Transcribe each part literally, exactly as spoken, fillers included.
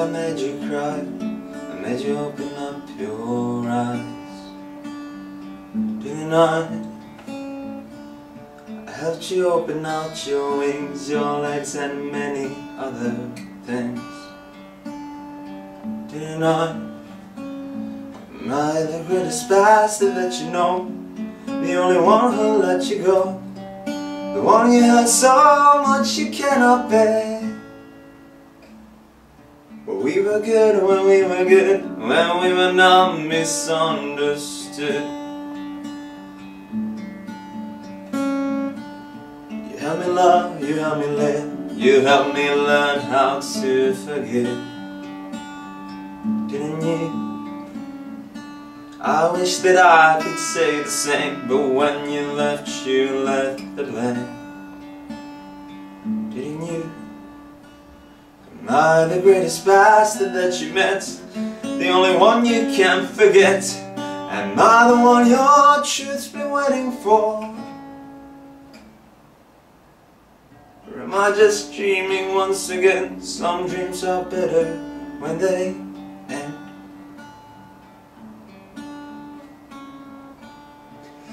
I made you cry, I made you open up your eyes. Tonight I helped you open out your wings, your legs and many other things. Tonight am I the greatest bastard that you know, the only one who let you go, the one you hurt so much you cannot bear. We were good when we were good, when we were not misunderstood. You helped me love, you helped me live, you helped me learn how to forgive. Didn't you? I wish that I could say the same, but when you left, you left the blame. Didn't you? Am I the greatest bastard that you met, the only one you can't forget? Am I the one your truth's been waiting for? Or am I just dreaming once again? Some dreams are better when they end.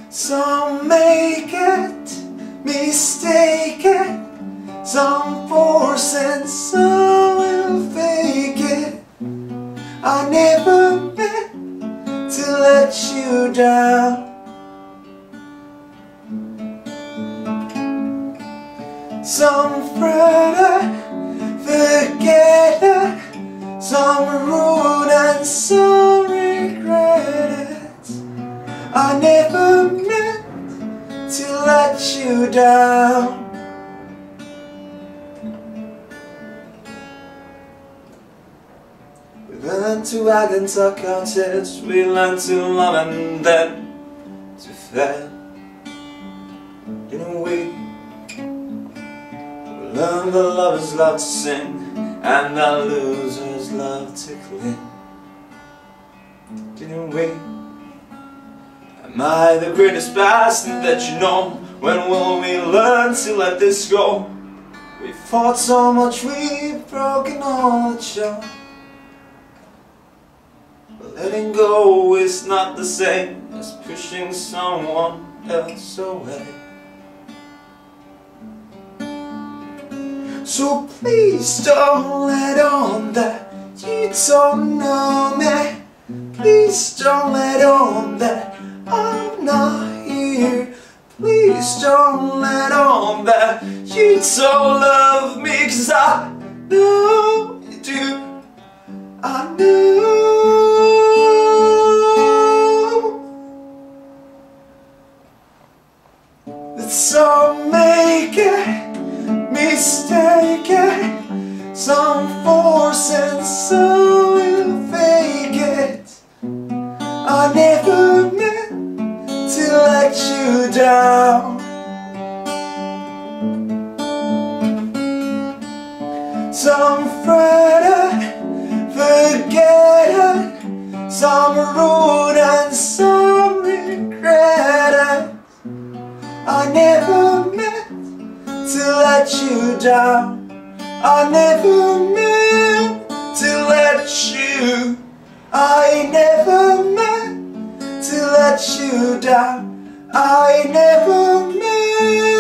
Some make it, mistake it, some force and some I never meant to let you down. Some further, forgetter, some rude and some regret it. I never meant to let you down. We learn to act and tuck our tails, we learn to love and then to fail. Didn't we? We learn the lovers love to sing and the losers love to cling. Didn't we? Am I the greatest bastard that you know? When will we learn to let this go? We fought so much, we've broken all the charms. Letting go is not the same as pushing someone else away. So please don't let on that you don't know me. Please don't let on that I'm not here. Please don't let on that you don't love me, 'cause I know you do. I know. Some make it, mistake it, some force and so you fake it. I never meant to let you down. Some fretted, forgetted, some rude and some regretted. I never meant to let you down. I never meant to let you. I never meant to let you down. I never meant.